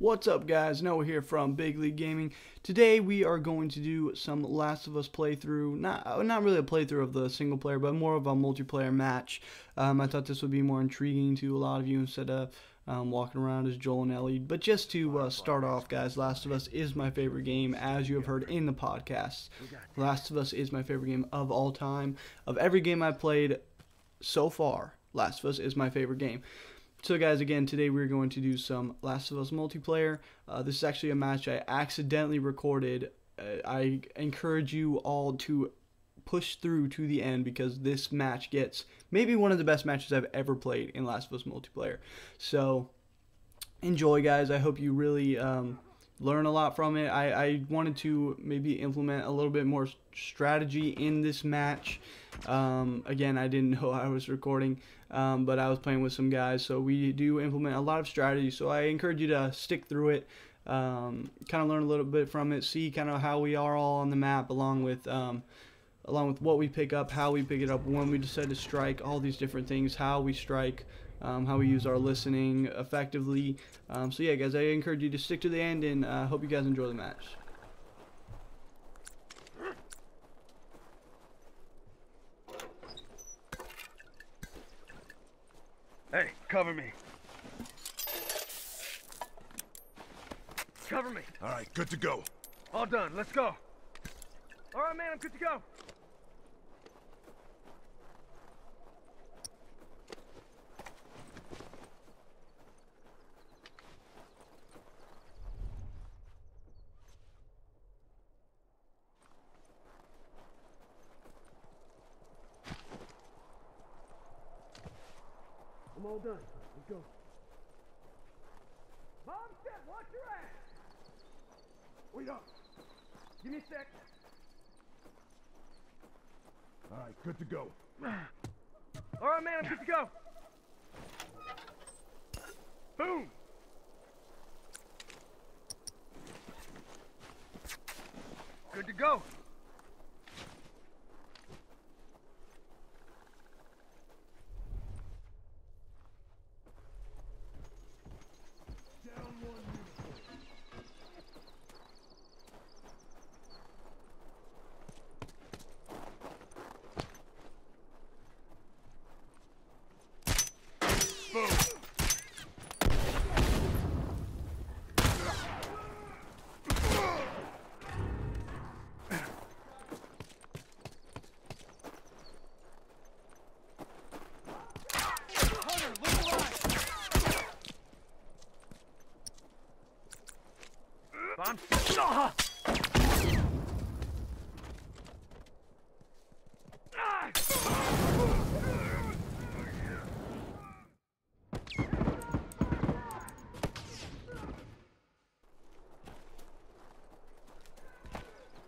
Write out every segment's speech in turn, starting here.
What's up guys, Noah here from Big League Gaming. Today we are going to do some Last of Us playthrough, not really a playthrough of the single player, but more of a multiplayer match. I thought this would be more intriguing to a lot of you instead of walking around as Joel and Ellie. But just to start off guys, Last of Us is my favorite game, as you have heard in the podcast. Last of Us is my favorite game of all time. Of every game I've played so far, Last of Us is my favorite game. So guys, again, today we're going to do some Last of Us multiplayer. This is actually a match I accidentally recorded. I encourage you all to push through to the end because this match gets maybe one of the best matches I've ever played in Last of Us multiplayer. So enjoy, guys. I hope you really learn a lot from it. I wanted to maybe implement a little bit more strategy in this match. Again, I didn't know I was recording, but I was playing with some guys, so we do implement a lot of strategy. So I encourage you to stick through it, kind of learn a little bit from it, see kind of how we are all on the map, along with what we pick up, how we pick it up, when we decide to strike, all these different things, how we strike. How we use our listening effectively. So yeah guys, I encourage you to stick to the end, and hope you guys enjoy the match. Hey, cover me. Cover me. All right, good to go. All done, let's go. All right, man, I'm good to go. I'm all done. Let's go. Mom said, watch your ass! Wait up. Give me a sec. Alright, good to go. Alright, man, I'm good to go. Boom! Good to go. Ah!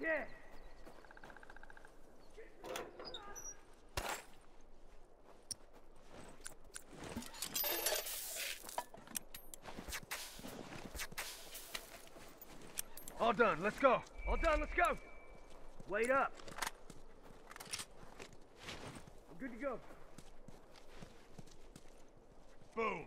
Yeah. All done, let's go. All done, let's go. Wait up. I'm good to go. Boom.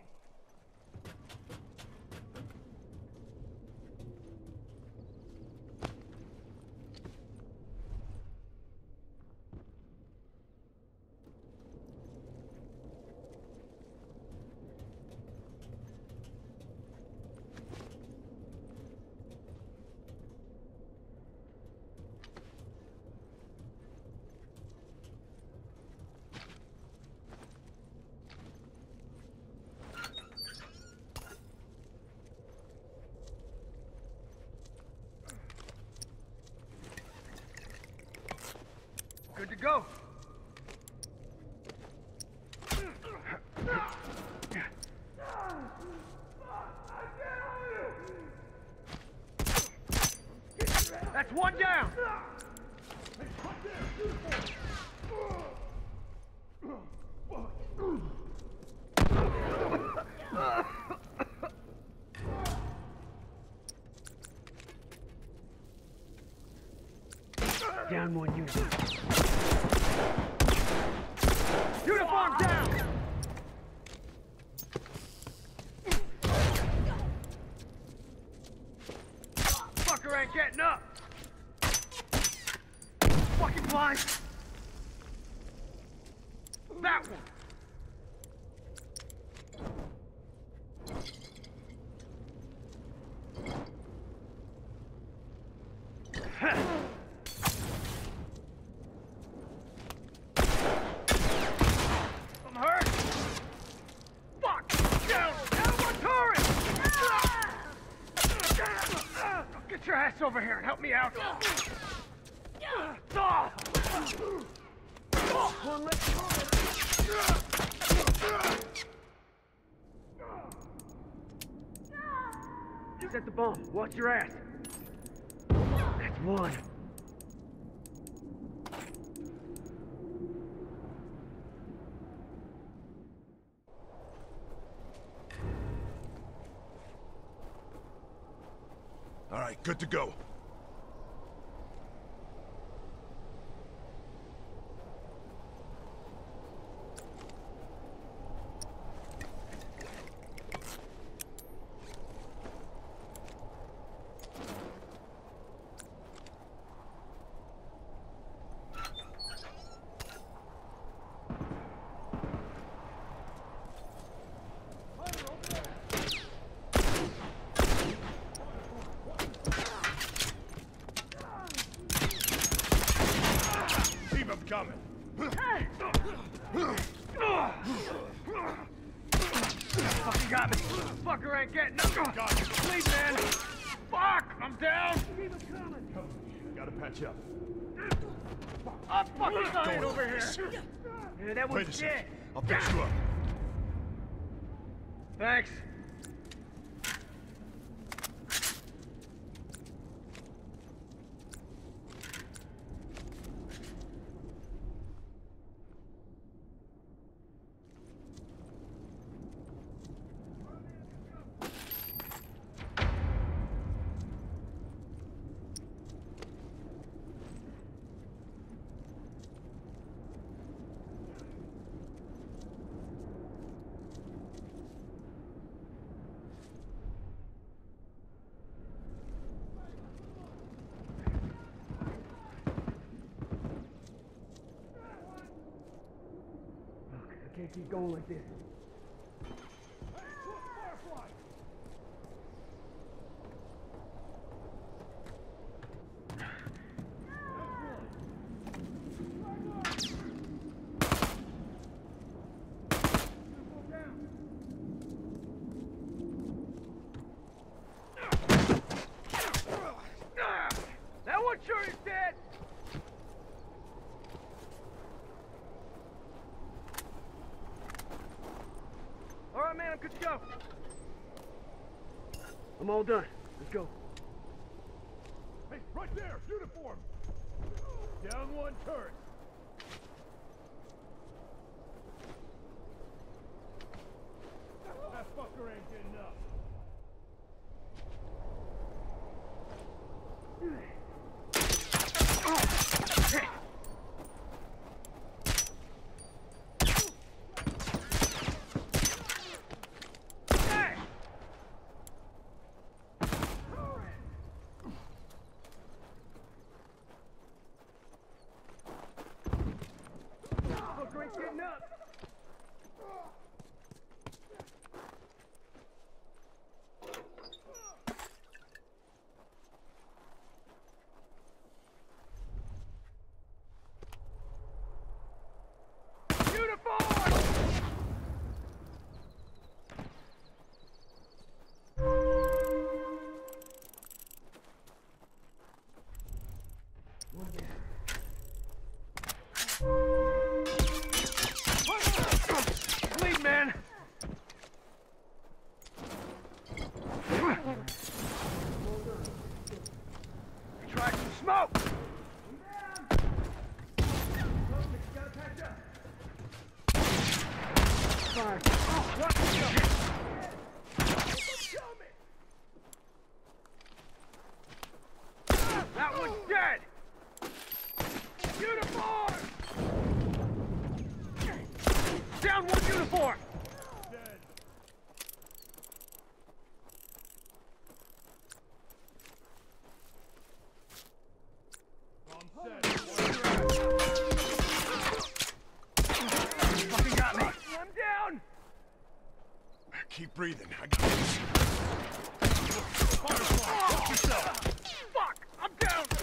Good to go. That's one down. Down one unit. Uniform down! Over here and help me out. Set the bomb. Watch your ass. That's one. Good to go. I'll fix you up. Thanks. Keep going like this. I'm all done. Let's go. Hey, right there! Uniform! Down one turret. That fucker ain't getting up. Keep breathing. I got this. Watch yourself. Fuck! I'm down. Fuck.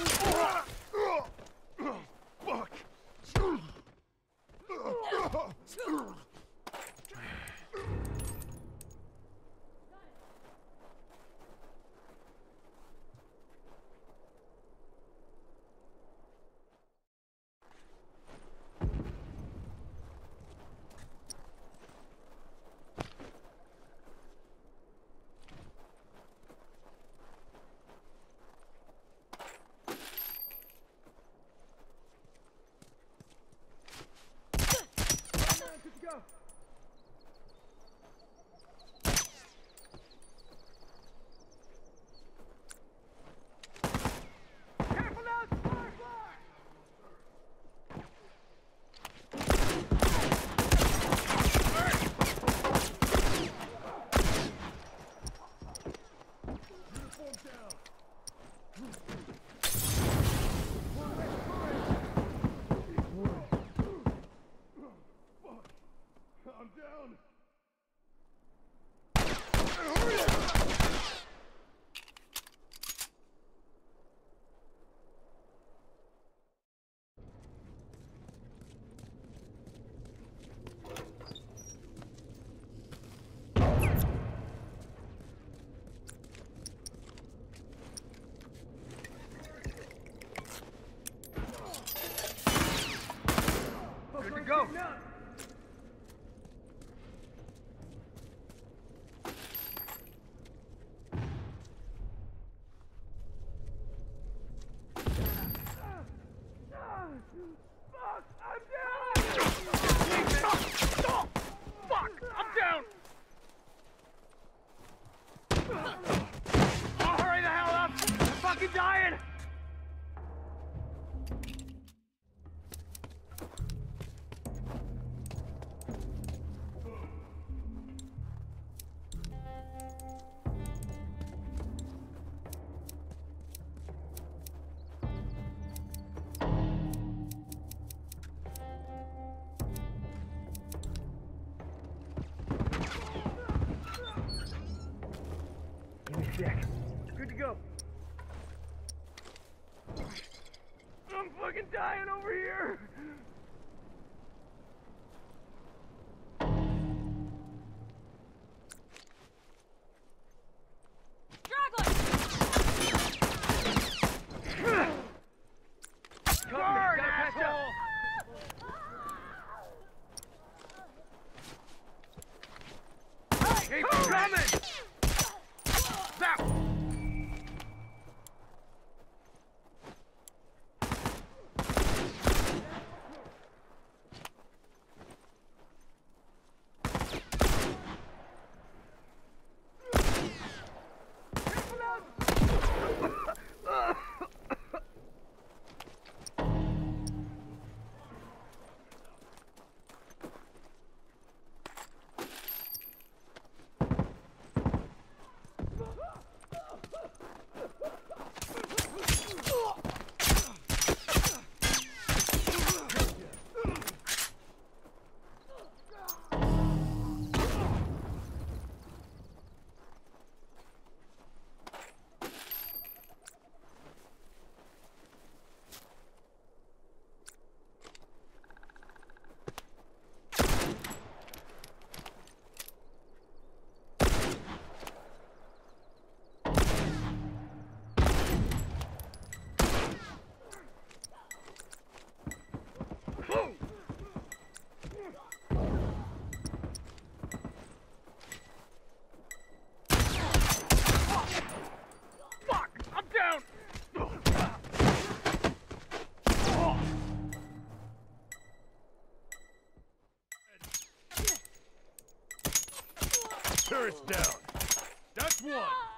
Good to go. I'm fucking dying over here. Turret's down. That's one.